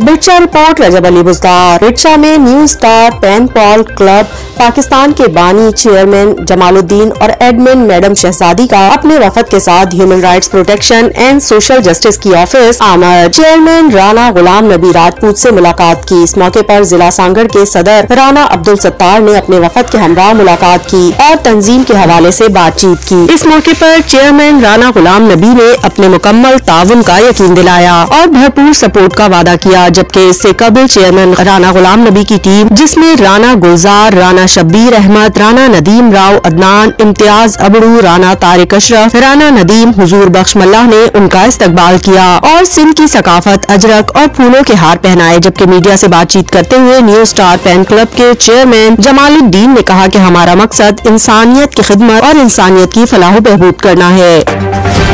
Bhitshah report Rajab Ali Buzdar. Bhitshah में new star pen pal club Pakistan के बानी चेयरमैन जमालुद्दीन और एडमिन मैडम शहजादी का अपने वफद के साथ human rights protection and social justice की ऑफिस आमद चेयरमैन राना गुलाम नबी राजपूत से मुलाकात की। इस मौके पर जिला सांगड़ के सदर राना अब्दुल सत्तार ने अपने वफद के हमराह मुलाकात की और तंजीम के हवाले से बातचीत की। इस मौके पर चेयरमैन राना गुलाम नबी ने अपने मुकम्मल ताउन का यकीन दिलाया और भरपूर सपोर्ट का वादा किया, जबकि इससे कबल चेयरमैन राना गुलाम नबी की टीम जिसमें राना गुलजार, राना शब्बीर अहमद, राना नदीम राव अदनान, इम्तियाज अबड़ू, राना तारिक अशरफ, राना नदीम हुजूर बख्श मल्ला ने उनका इस्तकबाल किया और सिंध की सकाफत अजरक और फूलों के हार पहनाए। जबकि मीडिया से बातचीत करते हुए न्यू स्टार पैन क्लब के चेयरमैन जमालुद्दीन ने कहा कि हमारा मकसद इंसानियत की खिदमत और इंसानियत की फलाह बहबूद करना है।